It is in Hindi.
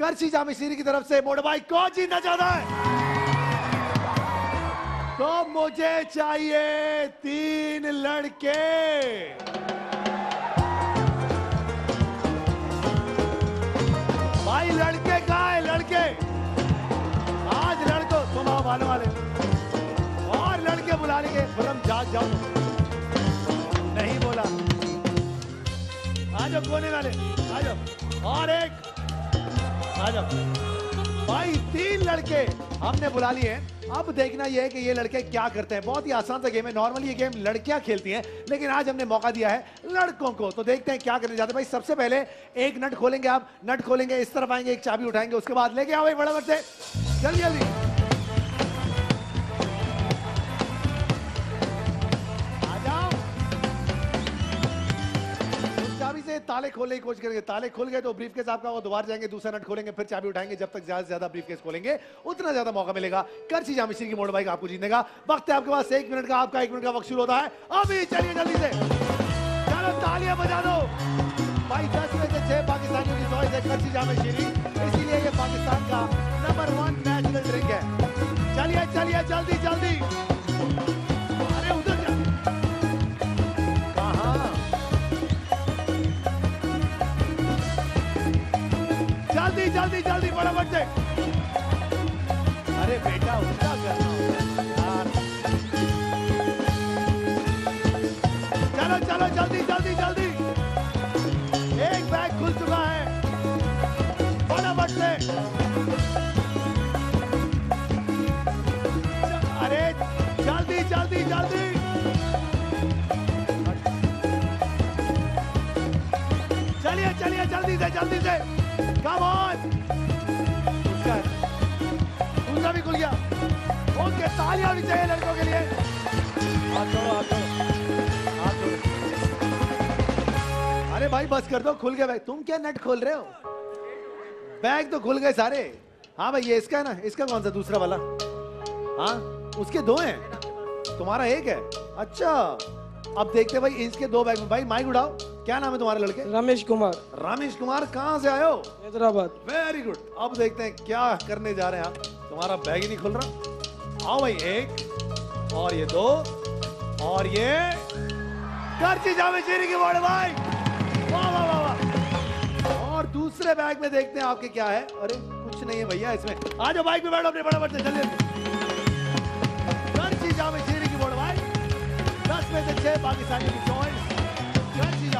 करछी जामी सीरी की तरफ से मोड़ भाई कौन जीतना चाहता है? तो मुझे चाहिए 3 लड़के। भाई लड़के कहाँ है? लड़के आज लड़कों तुम आओ आने वाले और लड़के बुला लेंगे फिल्म जाग जाओ। आजा कोने वाले आजा और एक आजा। भाई 3 लड़के हमने बुला लिए हैं। अब देखना यह है कि ये लड़के क्या करते हैं। बहुत ही आसान सा गेम है। नॉर्मली ये गेम लड़कियां खेलती हैं लेकिन आज हमने मौका दिया है लड़कों को, तो देखते हैं क्या करने जाते हैं। भाई सबसे पहले एक नट खोलेंगे, आप नट खोलेंगे, इस तरफ आएंगे, एक चाबी उठाएंगे, उसके बाद लेके आओ एक बड़ा मत से जल्दी जल्दी आ जाओ। ताले खोलने की कोशिश करेंगे, ताले खोल गए तो ब्रीफकेस आपका वो दोबारा जाएंगे, दूसरा नट खोलेंगे, फिर चाबी उठाएंगे। जब तक ज्यादा से ज्यादा ब्रीफकेस खोलेंगे उतना ज्यादा मौका मिलेगा करछी जामी सीरी की मोड़ बाइक आपको जीतने का। वक्त है आपके पास 1 मिनट का, आपका 1 मिनट का वक्त शुरू होता है अभी। चलिए जल्दी से चलो तालियां बजा दो। भाई 10 में से 6 पाकिस्तानियों की चॉइस है करछी जामी सीरी, इसीलिए ये पाकिस्तान का नंबर 1 नेशनल ड्रिंक है। चलिए चलिए जल्दी जल्दी। अरे उधर जल्दी जल्दी जल्दी फटाफट से। अरे बेटा उल्टा यार। चलो चलो जल्दी जल्दी जल्दी। एक बैग खुल चुका है फटाफट से। अरे जल्दी जल्दी जल्दी। चलिए चलिए जल्दी से जल्दी से। Come on! दूसरा भी खुल गया। ओके तालियां होनी चाहिए लड़कों के लिए। अरे भाई बस कर दो, खुल गया भाई। तुम क्या नट खोल रहे हो? बैग तो खुल गए सारे। हाँ भाई ये इसका है ना, इसका कौन सा दूसरा वाला? हाँ उसके 2 हैं, तुम्हारा 1 है। अच्छा अब देखते हैं भाई इसके 2 बैग में। भाई माइक उड़ाओ। क्या नाम है तुम्हारे लड़के? रमेश कुमार। रमेश कुमार कहाँ से आए हो? हैदराबाद। Very good. अब देखते हैं क्या करने जा रहे हैं आप। तुम्हारा बैग ही नहीं खुल रहा। आओ भाई 1 और ये 2 और ये करछी जामी सीरी की मोड़ भाई। वाह वाह वाह। और दूसरे बैग में देखते हैं आपके क्या है। अरे कुछ नहीं है भैया इसमें। आ जाओ बाइक में बैठो अपने, फटाफट से जल्दी। करछी जामी सीरी की मोड़ भाई 10 में से 6 पाकिस्तानी की चॉइस।